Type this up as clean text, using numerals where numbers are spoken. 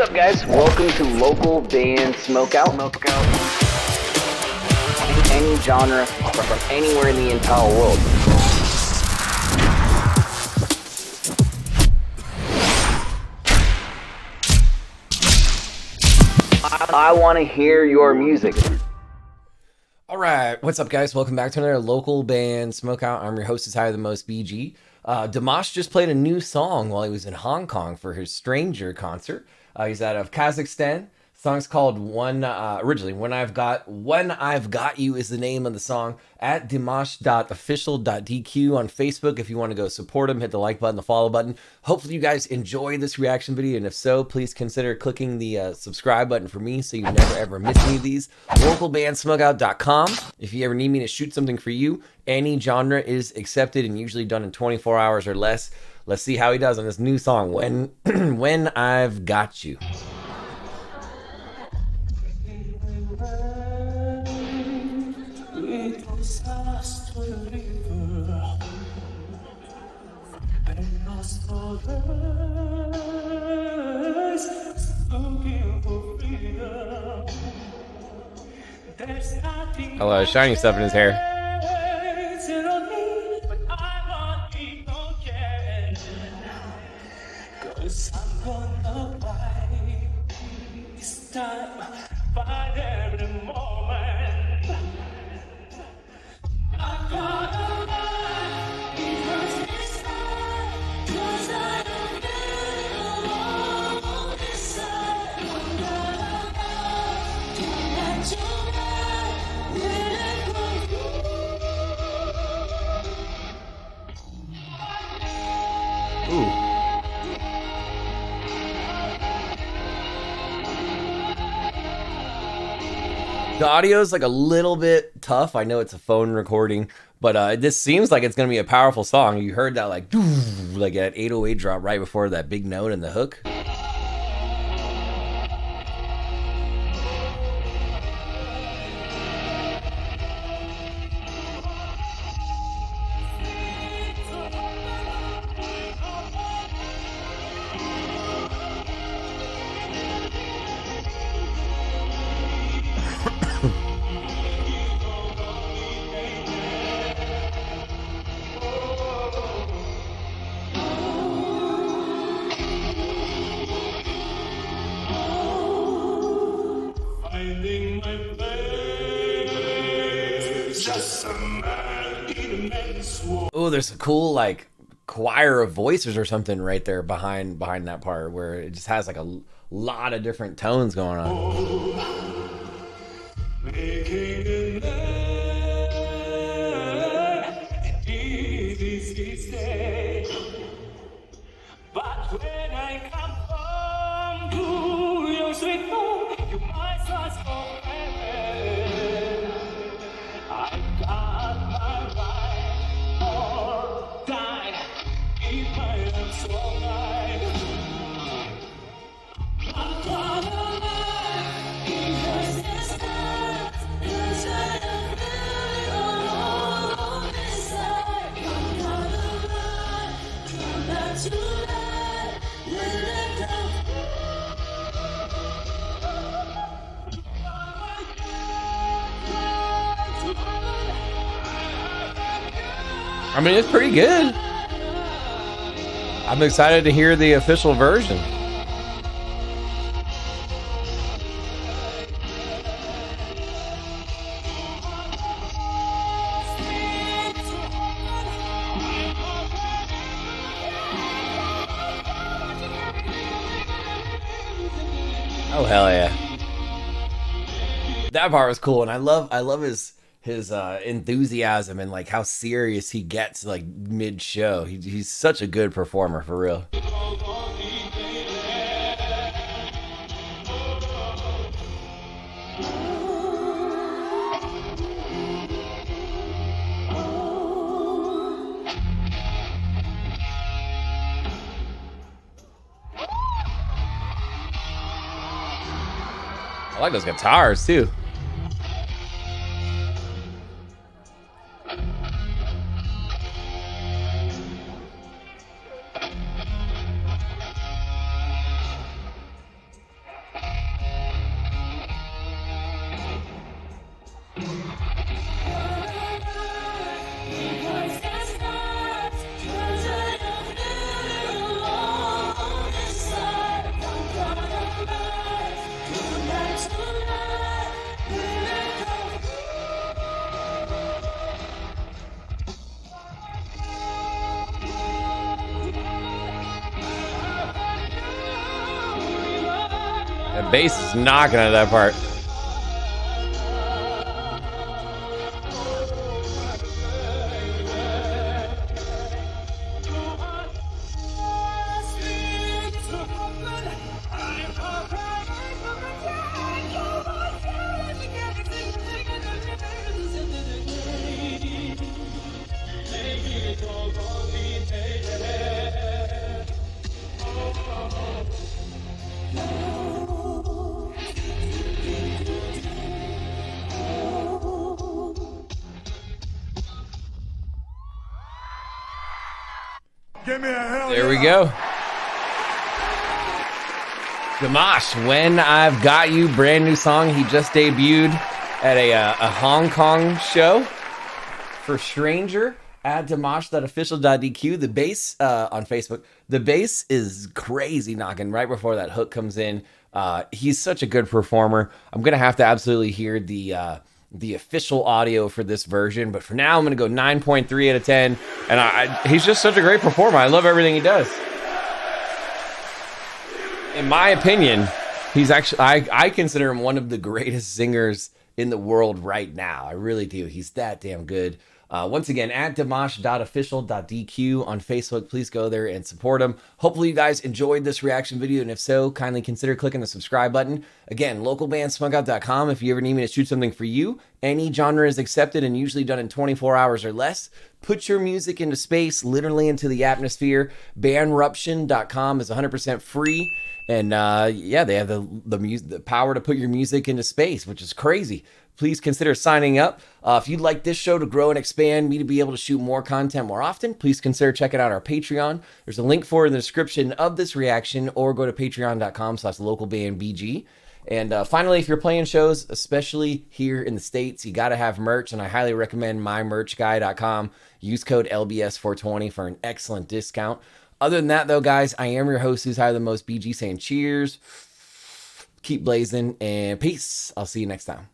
What's up, guys? Welcome to Local Band Smokeout. Any genre from anywhere in the entire world. I want to hear your music. All right, what's up, guys? Welcome back to another Local Band Smokeout. I'm your host, is higher than most, BG. Dimash just played a new song while he was in Hong Kong for his Stranger concert. He's out of Kazakhstan. The song's called When I've Got You is the name of the song. At dimash.official.dq on Facebook. If you want to go support him, hit the like button, the follow button. Hopefully you guys enjoy this reaction video, and if so, please consider clicking the subscribe button for me so you never ever miss any of these. Localbandsmokeout.com. If you ever need me to shoot something for you, any genre is accepted and usually done in 24 hours or less. Let's see how he does on this new song, When I've Got You. I love shiny stuff in his hair. The audio is like a little bit tough. I know it's a phone recording, but this seems like it's going to be a powerful song. You heard that like an 808 drop right before that big note in the hook. Oh, there's a cool like choir of voices or something right there behind that part where it just has like a lot of different tones going on. I mean, it's pretty good. I'm excited to hear the official version. Oh, hell yeah. That part was cool, and I love his enthusiasm and like how serious he gets like mid show. He's such a good performer for real. I like those guitars too. The bass is knocking at that part. There we go. Dimash, When I've Got You, brand new song. He just debuted at a Hong Kong show for Stranger at dimash.official.dq. The bass on Facebook, the bass is crazy knocking right before that hook comes in. He's such a good performer. I'm going to have to absolutely hear the official audio for this version, but for now I'm gonna go 9.3 out of 10, and he's just such a great performer. I love everything he does. In my opinion, he's actually, I consider him one of the greatest singers in the world right now. I really do. He's that damn good. Once again, at dimash.official.dq on Facebook, please go there and support him. Hopefully you guys enjoyed this reaction video, and if so, kindly consider clicking the subscribe button. Again, localbandsmokeout.com if you ever need me to shoot something for you. Any genre is accepted and usually done in 24 hours or less. Put your music into space, literally into the atmosphere. Bandruption.com is 100% free. And yeah, they have the power to put your music into space, which is crazy. Please consider signing up. If you'd like this show to grow and expand, me to be able to shoot more content more often, please consider checking out our Patreon. There's a link for it in the description of this reaction, or go to patreon.com/localbandbg. And finally, if you're playing shows, especially here in the States, you got to have merch, and I highly recommend MyMerchGuy.com. Use code LBS420 for an excellent discount. Other than that, though, guys, I am your host, who's higher than most, BG, saying cheers, keep blazing, and peace. I'll see you next time.